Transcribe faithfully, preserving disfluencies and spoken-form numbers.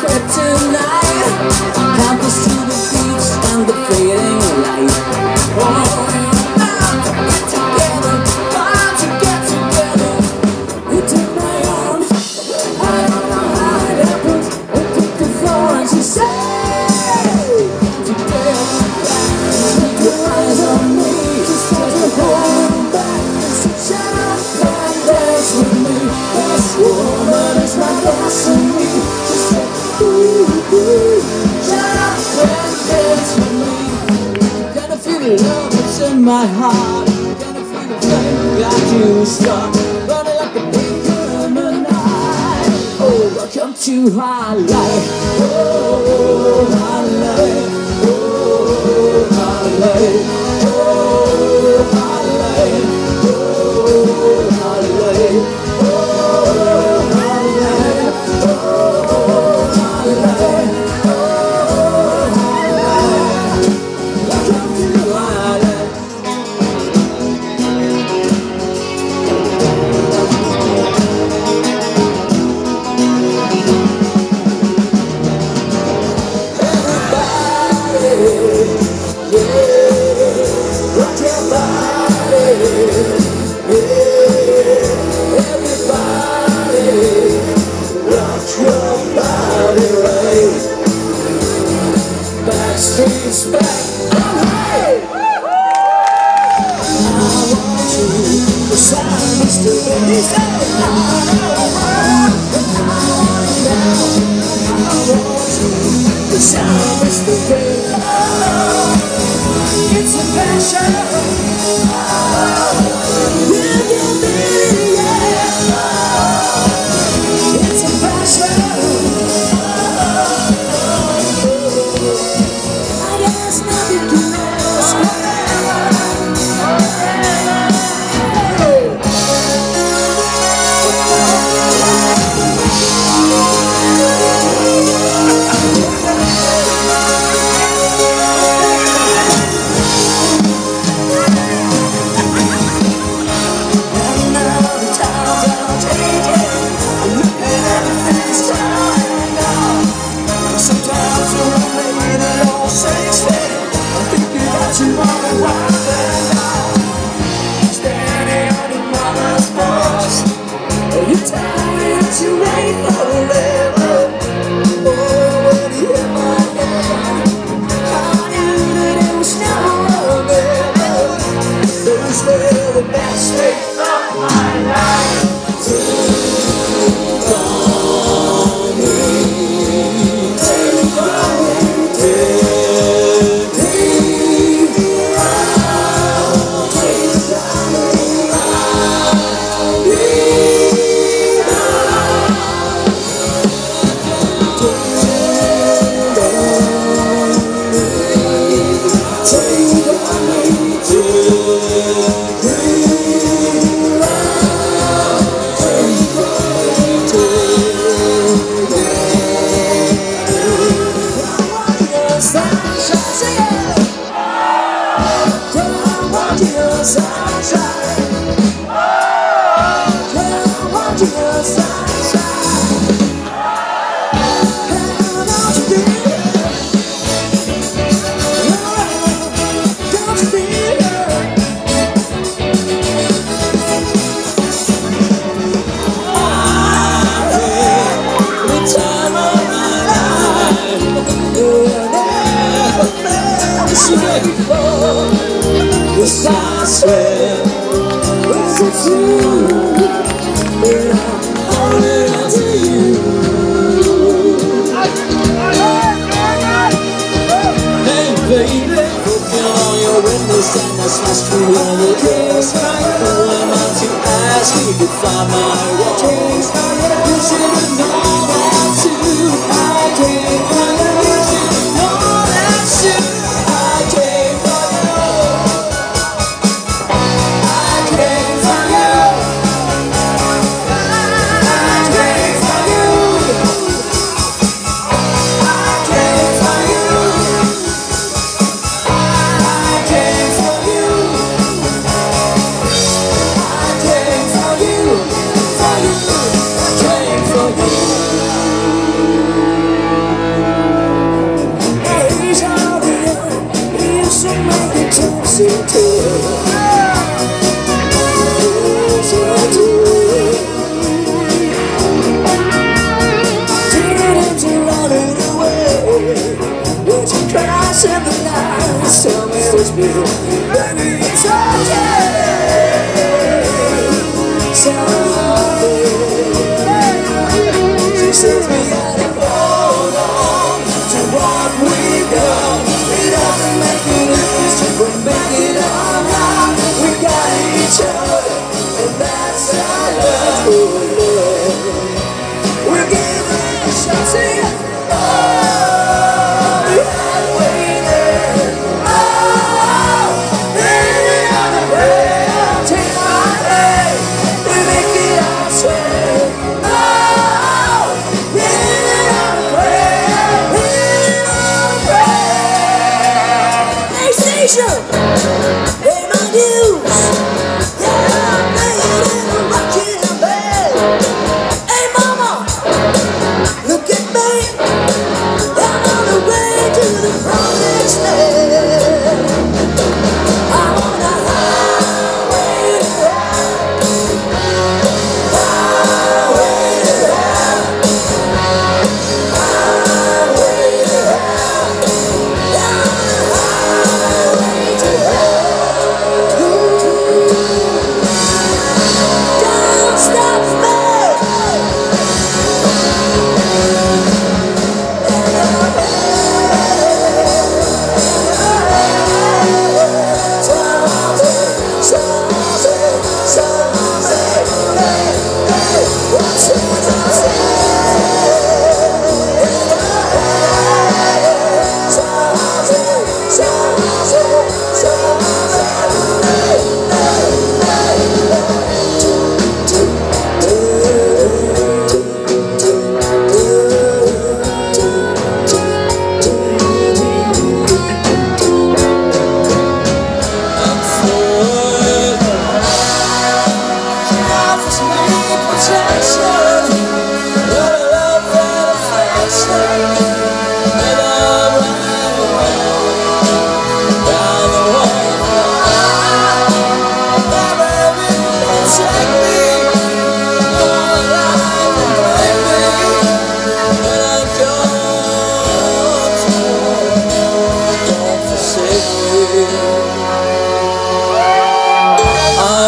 could tonight. Help us to the beach and the fading light. Oh, now get together, time to get together. Into my arms, I don't know how it happens. I took the floor and she said, together, take your eyes on me. Just start to hold back. So shut up and dance with me. This woman is my destiny. In my heart, can I feel the flame that you start burning like a big night? Oh, welcome to my life. Oh, my life. Oh, my life. Oh, my life. Oh, my life. Oh, my life. Oh, my life. Bye. Sông mai để trong xin thơ giờ thôi. Take it into running away. Would you crash in the night? Tell me what's real, baby, it's okay. Tell me. She says.